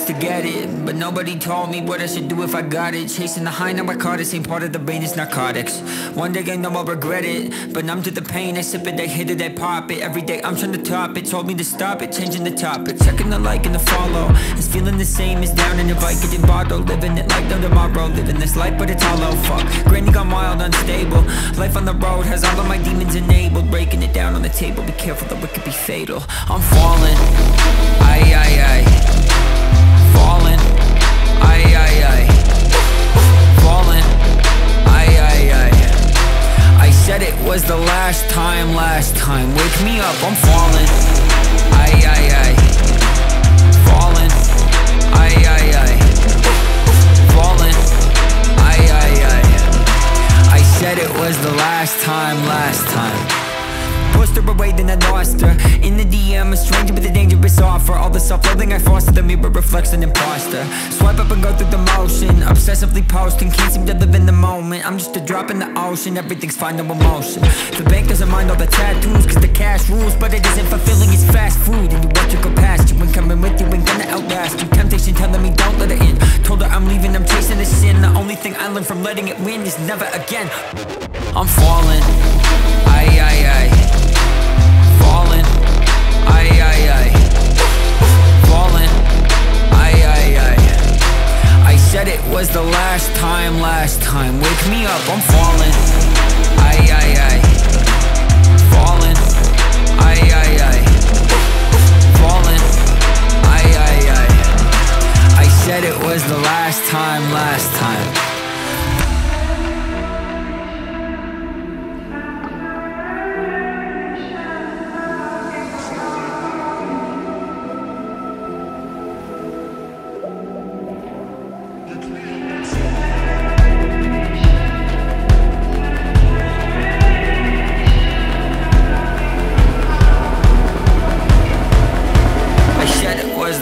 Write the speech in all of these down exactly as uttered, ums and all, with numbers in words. was to get it, but nobody told me what I should do if I got it. Chasing the high, now I caught it. Same part of the brain is narcotics. One day I know I'll regret it, but numb to the pain. I sip it, I hit it, I pop it. Every day I'm trying to top it. Told me to stop it, changing the topic. Checking the like and the follow. It's feeling the same as down in a Vicodin bottle. Living it like no tomorrow. Living this life, but it's hollow. Fuck, granny got wild, unstable. Life on the road has all of my demons enabled. Breaking it down on the table. Be careful, the wicked be fatal. I'm falling. Aye, aye, aye. Fallin, aye, aye, aye. Fallin, aye, aye, aye. I said it was the last time, last time. Wake me up, I'm fallin'. Aye, aye, aye. Fallin, aye, aye, aye. Fallin, aye, aye, aye. I said it was the last time, last time. Pushed her away, then I lost her. In the D M, a stranger with a dangerous offer. All the self-loathing I foster, the mirror reflects an imposter. Swipe up and go through the motion, obsessively posting, can't seem to live in the moment. I'm just a drop in the ocean, everything's fine, no emotion. The bank doesn't mind all the tattoos, cause the cash rules, but it isn't fulfilling, it's fast food. And you watch her go past you, and coming with you ain't gonna outlast you. Temptation telling me don't let her in, told her I'm leaving, I'm chasing the sin. The only thing I learned from letting it win is never again. I'm falling, aye, aye, aye. Fallin', aye, aye, aye. Fallin', aye, aye, aye. I said it was the last time, last time. Wake me up, I'm fallin', aye, aye, aye. Fallin', aye, aye, aye. Fallin', aye, aye, aye. I said it was the last time, last time.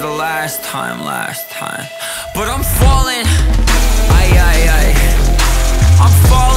Last time, last time. But I'm falling. Aye, aye, aye. I'm falling.